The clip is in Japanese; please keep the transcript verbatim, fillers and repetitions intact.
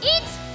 いち